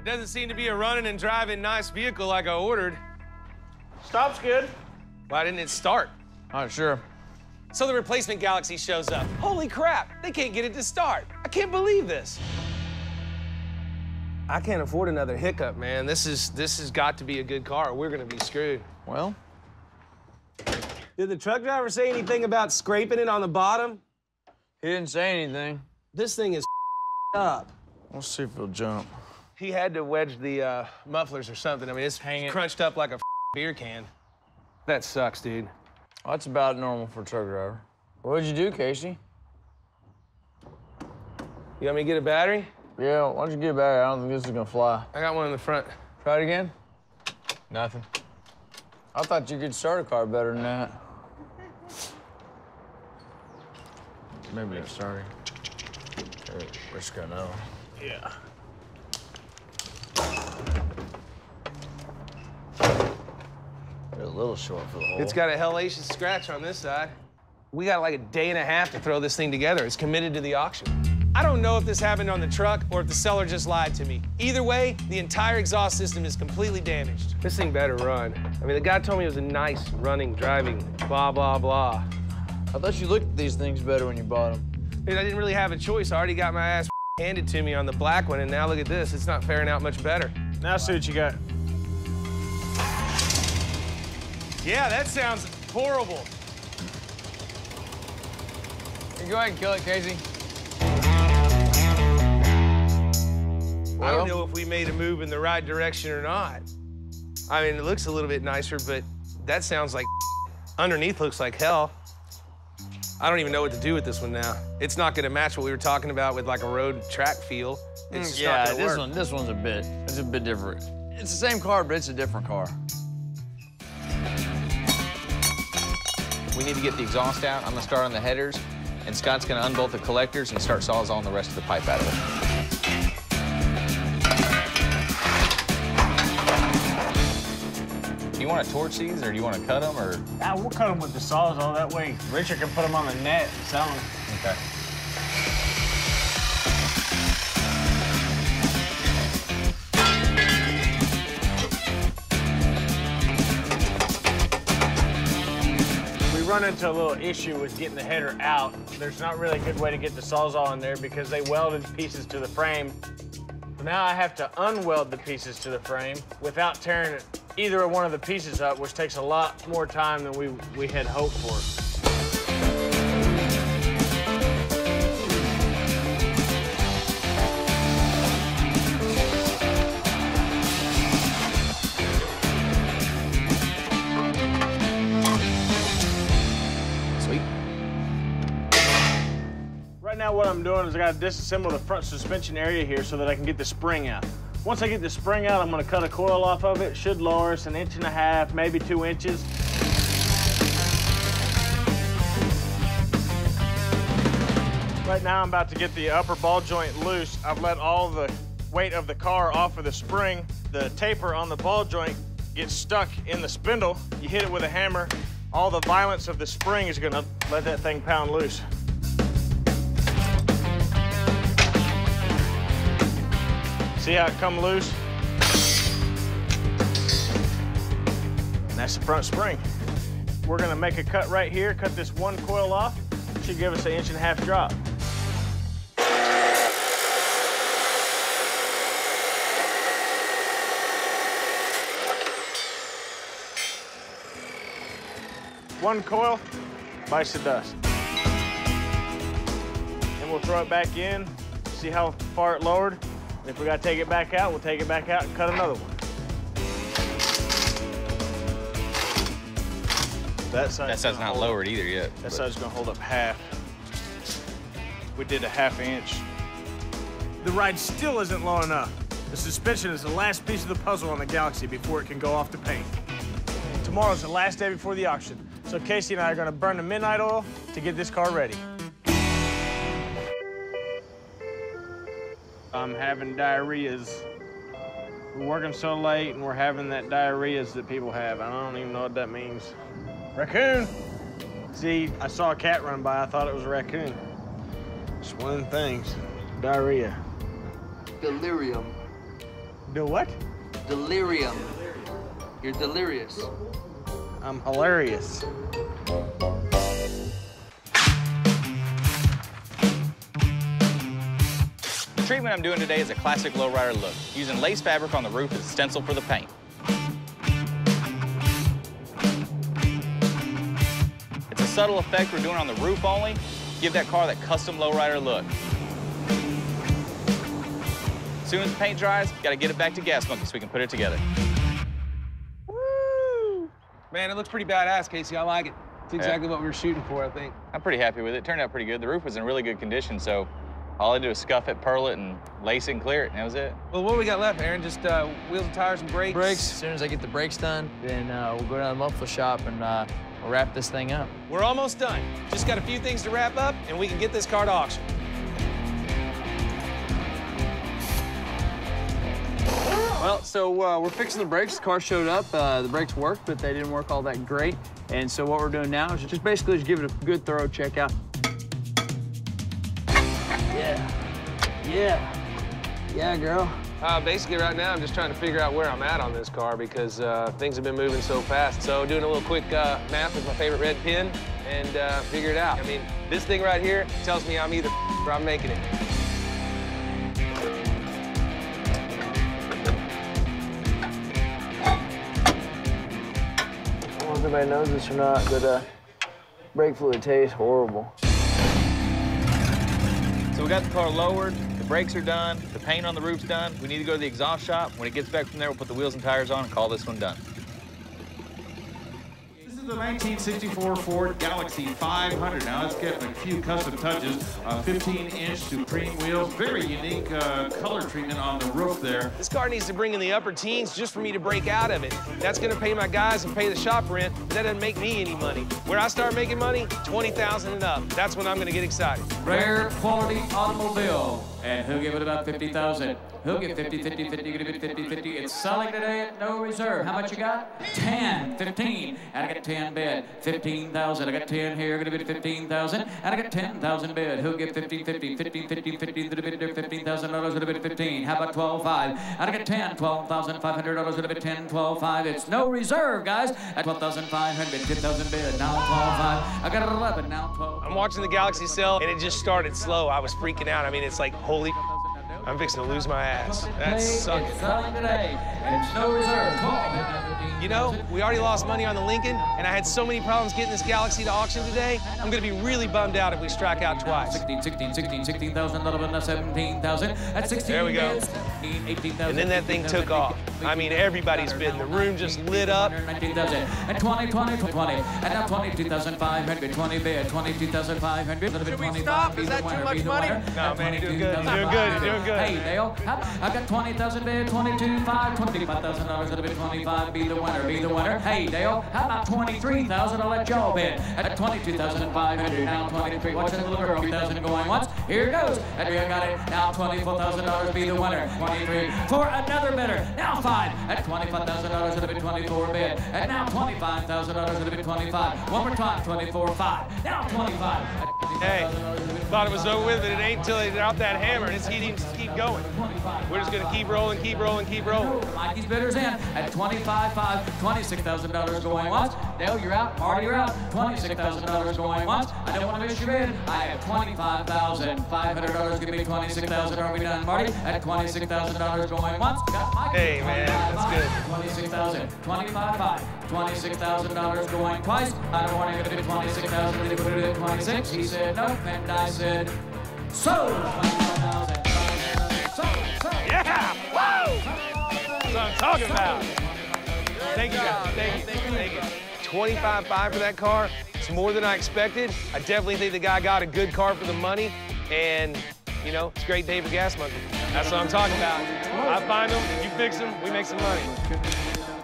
It doesn't seem to be a running and driving nice vehicle like I ordered. Stop's good. Why didn't it start? Not sure. So the replacement Galaxie shows up. Holy crap, they can't get it to start. I can't believe this. I can't afford another hiccup, man. This has got to be a good car. We're gonna be screwed. Well? Did the truck driver say anything about scraping it on the bottom? He didn't say anything. This thing is up. We'll see if he'll jump. He had to wedge the mufflers or something. I mean, it's hanging crunched up like a beer can. That sucks, dude. Well, that's about normal for a truck driver. What'd you do, Casey? You want me to get a battery? Yeah, why don't you get a battery? I don't think this is gonna fly. I got one in the front. Try it again? Nothing. I thought you could start a car better than that. Maybe it's starting. We're just gonna know. Yeah. They're a little short for the hole. It's got a hellacious scratch on this side. We got like a day and a half to throw this thing together. It's committed to the auction. I don't know if this happened on the truck or if the seller just lied to me. Either way, the entire exhaust system is completely damaged. This thing better run. I mean, the guy told me it was a nice running, driving, blah, blah, blah. I thought you looked at these things better when you bought them. Dude, I didn't really have a choice. I already got my ass handed to me on the black one, and now look at this. It's not faring out much better. Now see what you got. Yeah, that sounds horrible. Go ahead and kill it, Casey. I don't know if we made a move in the right direction or not. I mean, it looks a little bit nicer, but that sounds like underneath looks like hell. I don't even know what to do with this one now. It's not gonna match what we were talking about with like a road track feel. It's just not gonna work. Yeah, this one's a bit different. It's the same car, but it's a different car. We need to get the exhaust out. I'm gonna start on the headers, and Scott's gonna unbolt the collectors and start sawzalling the rest of the pipe out of it. Do you want to torch these, or do you want to cut them, or? Nah, we'll cut them with the sawzall. That way Richard can put them on the net and sell them. Okay. We run into a little issue with getting the header out. There's not really a good way to get the sawzall in there because they welded pieces to the frame. So now I have to unweld the pieces to the frame without tearing it either one of the pieces up, which takes a lot more time than we had hoped for. Sweet. Right now what I'm doing is I gotta disassemble the front suspension area here so that I can get the spring out. Once I get the spring out, I'm gonna cut a coil off of it. Should lower us 1.5 inches, maybe 2 inches. Right now I'm about to get the upper ball joint loose. I've let all the weight of the car off of the spring. The taper on the ball joint gets stuck in the spindle. You hit it with a hammer, all the violence of the spring is gonna let that thing pound loose. See how it come loose? And that's the front spring. We're gonna make a cut right here, cut this one coil off. It should give us 1.5 inch drop. One coil, bites the dust. And we'll throw it back in, see how far it lowered. If we gotta take it back out, we'll take it back out and cut another one. That side's not lowered either yet. That side's gonna hold up half. We did 0.5 inch. The ride still isn't low enough. The suspension is the last piece of the puzzle on the Galaxie before it can go off the paint. Tomorrow's the last day before the auction, so Casey and I are gonna burn the midnight oil to get this car ready. I'm having diarrheas. We're working so late and we're having that diarrheas that people have. I don't even know what that means. Raccoon! See, I saw a cat run by. I thought it was a raccoon. It's one of the things. Diarrhea. Delirium. Do what? Delirium. You're delirious. I'm hilarious. The treatment I'm doing today is a classic lowrider look, using lace fabric on the roof as a stencil for the paint. It's a subtle effect we're doing on the roof only. Give that car that custom lowrider look. As soon as the paint dries, gotta get it back to Gas Monkey so we can put it together. Woo! Man, it looks pretty badass, Casey. I like it. It's exactly what we were shooting for, I think. I'm pretty happy with it. It turned out pretty good. The roof was in really good condition, so all I do is scuff it, pearl it, and lace it and clear it, and that was it. Well, what do we got left, Aaron? Just wheels and tires and brakes? Brakes. As soon as I get the brakes done, then we'll go down to the muffler shop and we'll wrap this thing up. We're almost done. Just got a few things to wrap up, and we can get this car to auction. Well, so we're fixing the brakes. The car showed up. The brakes worked, but they didn't work all that great. And so what we're doing now is just basically just give it a good, thorough check out. Yeah, girl. Basically, right now, I'm just trying to figure out where I'm at on this car because things have been moving so fast. So doing a little quick map with my favorite red pen and figure it out. I mean, this thing right here tells me I'm either or I'm making it. I don't know if anybody knows this or not, but brake fluid tastes horrible. So we got the car lowered, the brakes are done, the paint on the roof's done. We need to go to the exhaust shop. When it gets back from there, we'll put the wheels and tires on and call this one done. This is the 1964 Ford Galaxie 500. Now it's getting a few custom touches. 15-inch Supreme wheels, very unique color treatment on the roof there. This car needs to bring in the upper teens just for me to break out of it. That's gonna pay my guys and pay the shop rent, but that doesn't make me any money. Where I start making money, 20,000 and up. That's when I'm gonna get excited. Rare quality automobile. And who'll give it about 50,000? Who'll get 50, 50, 50, 50, 50, 50? It's selling today at no reserve. How much you got? 10, 15, and I got 10 bid. 15,000, I got 10 here, gonna bid 15,000, and I got 10,000 bid. Who'll get 50, 50, 50, 50, 50, gonna bid $15,000, gonna bid 15. How about 12, 5? And I got 10, $12,500, gonna bid 10, 12, 5. It's no reserve, guys. At 12,500, 10,000 bid, now 12, 5. I got 11, now 12. I'm watching the Galaxie sell, and it just started slow. I was freaking out. I mean, it's like, holy, I'm fixing to lose my ass. That's sucking. You know, we already lost money on the Lincoln, and I had so many problems getting this Galaxie to auction today. I'm gonna be really bummed out if we strike out twice. 16, 16, 16, 16,000, not enough, 17,000. There we go. And then that thing took off. I mean, everybody's bidding. The room just lit up. At 20, 20, 20. And now 22,500, 20 bid, 22,500. Should we stop? Is that too much money? No, man, you're doing good. You're good. You're good. Hey, Dale, I got 20,000 bid, 22, 5, $25,000. It'll be 25. Be the winner. Be the winner. Hey, Dale, how about 23,000? I'll let y'all bid. At 22,500. Now 23. Watch that little girl. 2,000 going once. Here it goes. And we got it. Now $24,000. Be the winner. 23 for another bidder. Now 5. At $25,000, it'll be 24 bid. And now $25,000, it'll be 25. One more time, 24.5. Now 25. Hey, thought it was over with, but it ain't till they drop that hammer. And it's heating to keep going. We're just gonna keep rolling, keep rolling, keep rolling. Mikey's bidders in at 25.5. $26,000 going once. Dale, you're out. Marty, you're out. $26,000 going once. I don't want to miss your bid. I have $25,500 gonna be 26,000. Are we done, Marty? At $26,000 going once. Got Mikey. Hey, man. That's good. 26,000, 25,500, $26,000 going twice. I don't want to do 26,000. They put it at 26. He said no, and I said so. Yeah! Woo! That's what I'm talking about. Thank you, guys. Thank you. 25.5 for that car. It's more than I expected. I definitely think the guy got a good car for the money, and you know, it's a great day for Gas Monkey. That's what I'm talking about. I find them, you fix them, we make some money.